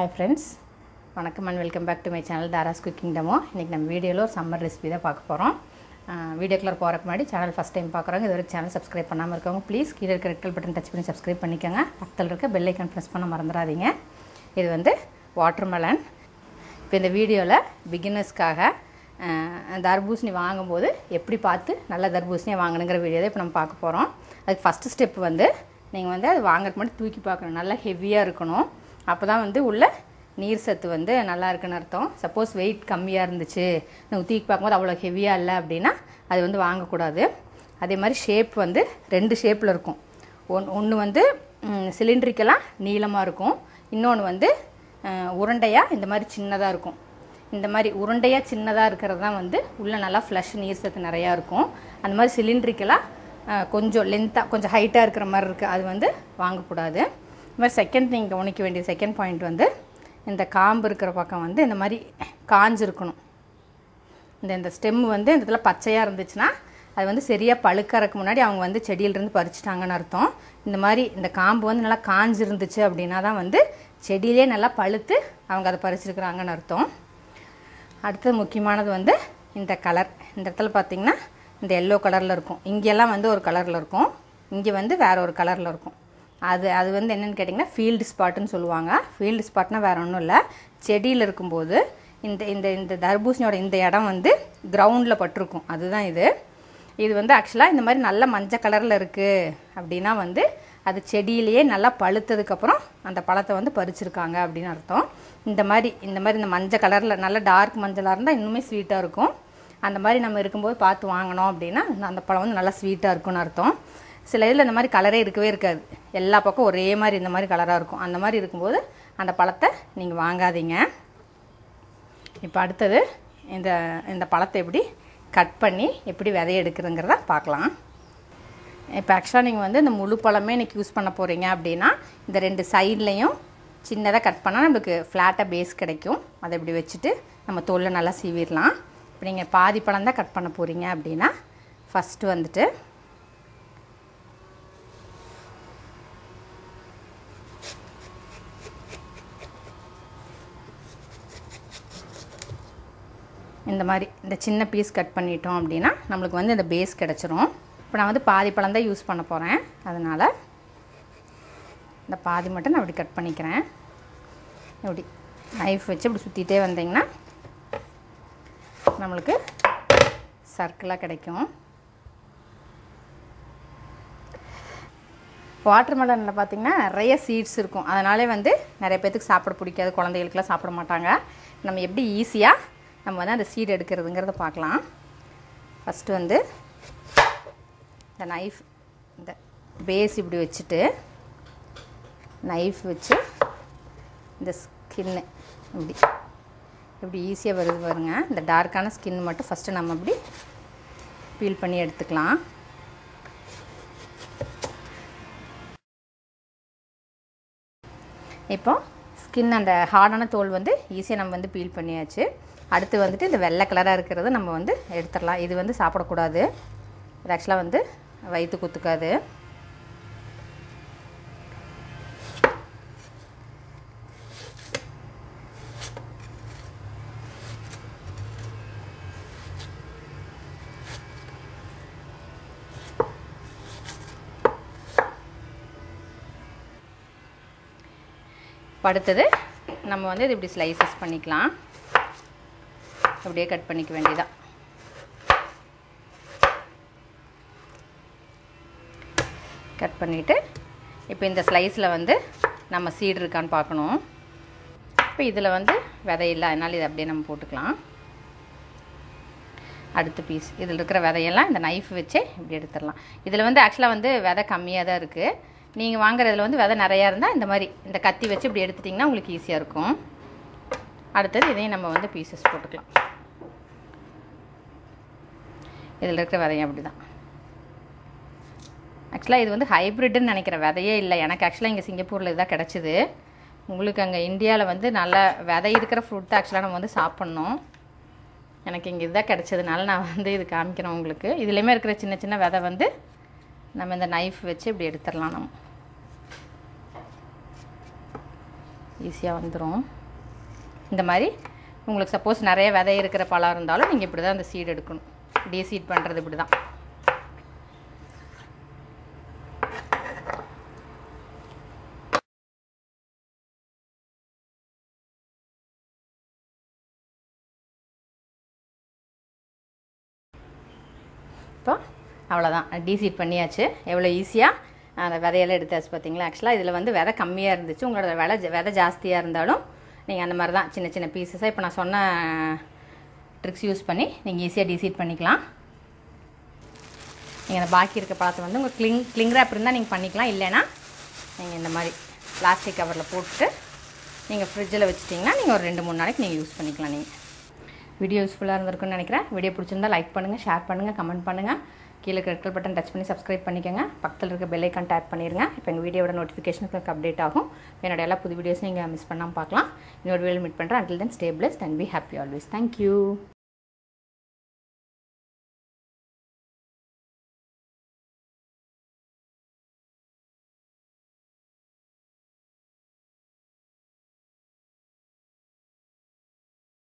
Hi friends, vanakkam and welcome back to my channel Dara's Cooking Demo. இன்னைக்கு நம்ம வீடியோல ஒரு சம்மர் ரெசிபி தான் பார்க்க போறோம். வீடியோக்குள்ள போறதுக்கு முன்னாடி சேனல் ஃபர்ஸ்ட் டைம் பார்க்கறவங்க இதுவரை சேனல் Subscribe பண்ணாம இருக்கவங்க ப்ளீஸ் கீழ இருக்க ரெட் கலர் பட்டன் டச் பண்ணி Subscribe பண்ணிக்கங்க. பக்கத்துல இருக்க பெல் ஐகான் பிரஸ் பண்ண மறந்துடாதீங்க. இது வந்து வாட்டர்மெலன். இப்போ இந்த வீடியோல பிகினர்ஸ்க்காக தர்பூசணி வாங்கும்போது எப்படி பார்த்து நல்ல தர்பூசணியை வாங்கணும்ங்கற வீடியோ தான் இப்போ நம்ம பார்க்க போறோம். அதுக்கு ஃபர்ஸ்ட் ஸ்டெப் வந்து நீங்க வந்து அது வாங்குறதுக்கு முன்னாடி தூக்கி பார்க்கணும். நல்ல ஹெவியா இருக்கணும். அப்பதான் வந்து உள்ள நீர் சத்து வந்து நல்லா இருக்குன்னு அர்த்தம். சப்போஸ் weight கம்மியா இருந்துச்சு நீங்க தூக்கி பார்க்கும்போது அவ்வளவு ஹெவியா இல்ல அப்படினா அது வந்து வாங்க கூடாது. அதே மாதிரி ஷேப் வந்து ரெண்டு ஷேப்ல இருக்கும். ஒன்னு வந்து சிலிண்ட்ரிக்கலா நீலமா இருக்கும். இன்னொன்னு வந்து உருண்டையா இந்த மாதிரி சின்னதா இருக்கும். இந்த மாதிரி உருண்டையா சின்னதா இருக்குறது தான் வந்து உள்ள நல்லா ஃப்ளஷ் நீர் சத்து நிறைய இருக்கும். அந்த மாதிரி சிலிண்ட்ரிக்கலா கொஞ்சம் லெந்தா கொஞ்சம் ஹைட்டா இருக்குற மாதிரி இருக்கு. அது வந்து வாங்க கூடாது. இந்த செகண்ட் thing கவனிக்க வேண்டிய செகண்ட் பாயிண்ட் வந்து இந்த காம்பு இருக்குற பக்கம் வந்து இந்த மாதிரி காஞ்சு இருக்கணும். இந்த ஸ்டெம் வந்து இதெல்லாம் பச்சையா இருந்துச்சுனா அது வந்து சரியா பழுக்கறதுக்கு முன்னாடி அவங்க வந்து செடியில இருந்து பறிச்சிட்டாங்கன்னு அர்த்தம். இந்த மாதிரி இந்த காம்பு வந்து நல்லா காஞ்சு இருந்துச்சு அப்படினா தான் வந்து செடியிலே நல்லா பழுத்து அவங்க அத பறிச்சிருக்காங்கன்னு அர்த்தம். அடுத்து முக்கியமானது வந்து இந்த கலர். இந்த இடத்துல பாத்தீங்கன்னா இந்த yellow கலர்ல இருக்கும். இங்க எல்லாம் வந்து ஒரு கலர்ல இருக்கும். இங்க வந்து வேற ஒரு கலர்ல இருக்கும். அது வந்து என்னன்னு கேட்டிங்கன்னா ஃபீல்ட் ஸ்பாட்னு சொல்லுவாங்க. ஃபீல்ட் ஸ்பாட்னா வேற ஒண்ணும் இல்ல. செடியில இருக்கும்போது இந்த இந்த இந்த தர்பூசணியோட இந்த இடம் வந்து கிரவுண்ட்ல பட்டிருக்கும். அதுதான் இது. இது வந்து एक्चुअली இந்த மாதிரி நல்ல மஞ்ச கலர்ல இருக்கு அப்படினா வந்து அது செடியிலேயே நல்லா பழுத்ததுக்கு அப்புறம் அந்த பழத்தை வந்து பறிச்சிருக்காங்க அப்படின அர்த்தம். இந்த மாதிரி இந்த மஞ்ச கலர்ல நல்ல டார்க் மஞ்சளா இருந்தா இன்னுமே ஸ்வீட்டா இருக்கும். அந்த மாதிரி நம்ம இருக்கும்போது பார்த்து வாங்கணும் அப்படினா அந்த பழம் வந்து நல்லா ஸ்வீட்டா இருக்கும்னு அர்த்தம். சில இதுல இந்த மாதிரி கலரே இருக்கவே இருக்காது. எல்லா பக்கம் ஒரே மாதிரி இந்த மாதிரி கலரா இருக்கும். அந்த மாதிரி இருக்கும்போது அந்த பழத்தை நீங்க வாங்காதீங்க. இப்போ அடுத்து இந்த பழத்தை எப்படி கட் பண்ணி எப்படி விதை எடுக்குறங்கறத பார்க்கலாம். இப்போ एक्चुअली நீங்க வந்து இந்த முழு பழமே நீங்க யூஸ் பண்ண போறீங்க அப்படினா இந்த ரெண்டு சைடுலயும் சின்னதா கட் பண்ணா நமக்கு ஃப்ளாட்டா பேஸ் கிடைக்கும். அதை இப்படி வெச்சிட்டு நம்ம தோல்ல நல்லா சீவிரலாம். இப்போ நீங்க பாதி பழம் தான் கட் பண்ண போறீங்க அப்படினா ஃபர்ஸ்ட் வந்துட்டு இந்த மாதிரி இந்த சின்ன பீஸ் கட் பண்ணிட்டோம் அப்படினா நமக்கு வந்து இந்த பேஸ் கிடைச்சிரும். இப்போ நான் வந்து பாதி பழம் தான் யூஸ் பண்ண போறேன். அதனால இந்த பாதி மட்டும் நான் இப்படி கட் பண்ணிக்கிறேன். இப்படி நைஃப் வச்சு இப்படி சுத்திட்டே வந்தீங்கன்னா நமக்கு சர்க்கிளா கிடைக்கும். வாட்டர்மெலன்ல பாத்தீங்கன்னா நிறைய சீட்ஸ் இருக்கும். அதனாலே வந்து நிறைய பேருக்கு சாப்பிட பிடிக்காது. குழந்தைகளுக்குலாம் சாப்பிட மாட்டாங்க. நம்ம எப்படி ஈஸியா நம்ம வந்து அந்த சீட் எடுக்கிறதுங்கறத பார்க்கலாம். ஃபர்ஸ்ட் வந்து இந்த நைஃப் இந்த பேஸ் இப்படி வச்சிட்டு நைஃப் வச்சு இந்த ஸ்கின் இப்படி ஈஸியா வருது பாருங்க. இந்த டார்க்கான ஸ்கின் மட்டும் ஃபர்ஸ்ட் நம்ம இப்படி பீல் பண்ணி எடுத்துக்கலாம். இப்போ ஸ்கின் அந்த ஹார்டான தோல் வந்து ஈஸியா நம்ம வந்து பீல் பண்ணியாச்சு. அடுத்து வந்துட்டு இந்த வெள்ளை கலரா இருக்குறது நம்ம வந்து எடுத்துறலாம். இது வந்து சாப்பிட கூடாது. இது एक्चुअली வந்து வயித்து குத்துக்காது. அடுத்தது நம்ம வந்து இது இப்படி ஸ்லைசஸ் பண்ணிக்கலாம். அப்படியே கட் பண்ணிக்க வேண்டியதா. கட் பண்ணிட்டு இப்போ இந்த ஸ்லைஸ்ல வந்து நம்ம சீட் இருக்கான்னு பார்க்கணும். இப்போ இதுல வந்து விதை இல்ல. அதனால இத அப்படியே நம்ம போட்டுக்கலாம். அடுத்த பீஸ் இதுல இருக்கிற விதையெல்லாம் இந்த நைஃப் வச்சு இப்படி எடுத்துறலாம். இதுல வந்து एक्चुअली வந்து விதை கம்மியா தான் இருக்கு. நீங்க வாங்குறதுல வந்து விதை நிறைய இருந்தா இந்த மாதிரி இந்த கத்தி வச்சு இப்படி எடுத்துட்டீங்கன்னா உங்களுக்கு ஈஸியா இருக்கும். அடுத்து இதையும் நம்ம வந்து பீசஸ் போட்டுக்கலாம். இதுல இருக்கிற விதை அப்படிதான். एक्चुअली இது வந்து ஹைபிரிட்னு நினைக்கிற விதையே இல்ல. எனக்கு एक्चुअली இங்க சிங்கப்பூர்ல இத கிடைச்சது. உங்களுக்கு அங்க இந்தியால வந்து நல்ல விதை இருக்கிற ஃப்ரூட் एक्चुअली நம்ம வந்து சாப்பிடணும். எனக்கு இங்க இத கிடைச்சதுனால நான் வந்து இது காமிக்கிறேன் உங்களுக்கு. இதுலயே இருக்கிற சின்ன சின்ன விதை வந்து நம்ம இந்த நைஃப் வச்சு இப்படி எடுத்துறலாம். நம்ம ஈஸியாக வந்துடும். இந்த மாதிரி உங்களுக்கு சப்போஸ் நிறைய விதை இருக்கிற பழம் இருந்தாலும் நீங்கள் இப்படி தான் அந்த சீட் எடுக்கணும். டீ சீட் பண்ணுறது இப்படி தான். இப்போ அவ்வளோதான், டீ சீட் பண்ணியாச்சு. எவ்வளோ ஈஸியாக அந்த விதையெல்லாம் எடுத்தாச்சு பார்த்தீங்களா. ஆக்சுவலாக இதில் வந்து விதை கம்மியாக இருந்துச்சு. உங்களோட விதை ஜாஸ்தியாக இருந்தாலும் நீங்கள் அந்த மாதிரி தான் சின்ன சின்ன பீசஸாக இப்போ நான் சொன்ன ட்ரிக்ஸ் யூஸ் பண்ணி நீங்கள் ஈஸியாக டீசீட் பண்ணிக்கலாம். நீங்கள் அந்த பாக்கி இருக்க பழத்தை வந்து உங்கள் கிளிங் ரேப் இருந்தால் நீங்கள் பண்ணிக்கலாம். இல்லைன்னா நீங்கள் இந்த மாதிரி பிளாஸ்டிக் கவரில் போட்டு நீங்கள் ஃப்ரிட்ஜில் வச்சுட்டிங்கன்னா நீங்கள் ஒரு 2-3 நாளைக்கு நீங்கள் யூஸ் பண்ணிக்கலாம். நீங்கள் வீடியோ யூஸ்ஃபுல்லாக இருந்திருக்குன்னு நினைக்கிறேன். வீடியோ பிடிச்சிருந்தால் லைக் பண்ணுங்கள், ஷேர் பண்ணுங்கள், கமெண்ட் பண்ணுங்கள். கீழே ரெட் பட்டன் டச் பண்ணி சப்ஸ்கிரைப் பண்ணிக்கோங்க. பக்கத்தில் இருக்க பெல் ஐக்கான் டேப் பண்ணிடுங்க. இப்போ எங்கள் வீடியோட நோட்டிஃபிகேஷனுக்கு அப்டேட் ஆகும். என்னோட எல்லா புது வீடியோஸும் நீங்கள் மிஸ் பண்ணாமல் பார்க்கலாம். இன்னொரு வீடியோவில் மீட் பண்ணுறேன். Until then stay blessed and be happy always. Thank you.